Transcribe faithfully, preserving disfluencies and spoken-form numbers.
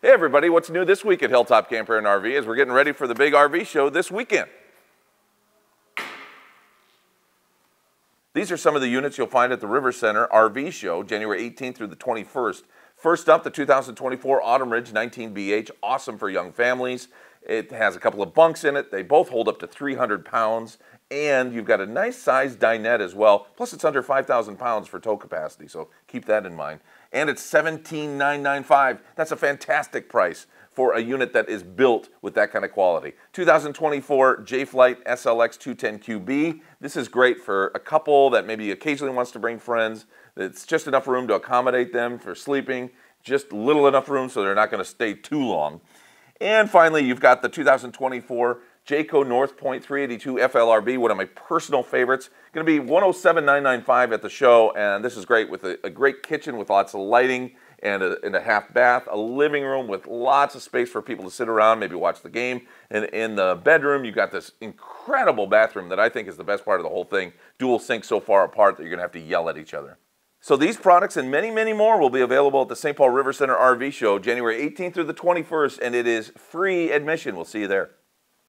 Hey everybody, what's new this week at Hilltop Camper and R V as we're getting ready for the big R V show this weekend. These are some of the units you'll find at the River Center R V show, January eighteenth through the twenty-first. First up, the two thousand twenty-four Autumn Ridge nineteen B H, awesome for young families. It has a couple of bunks in it. They both hold up to three hundred pounds, and you've got a nice sized dinette as well. Plus it's under five thousand pounds for tow capacity, so keep that in mind. And it's seventeen thousand nine hundred ninety-five dollars. That's a fantastic price for a unit that is built with that kind of quality. two thousand twenty-four J Flight S L X two ten Q B. This is great for a couple that maybe occasionally wants to bring friends. It's just enough room to accommodate them for sleeping, just little enough room so they're not going to stay too long. And finally, you've got the two thousand twenty-four Jayco North Point three eighty-two F L R B, one of my personal favorites. Going to be one oh seven thousand nine hundred ninety-five dollars at the show, and this is great with a, a great kitchen with lots of lighting and a, and a half bath, a living room with lots of space for people to sit around, maybe watch the game. And in the bedroom, you've got this incredible bathroom that I think is the best part of the whole thing. Dual sinks so far apart that you're going to have to yell at each other. So these products and many, many more will be available at the Saint Paul River Center R V Show, January eighteenth through the twenty-first, and it is free admission. We'll see you there.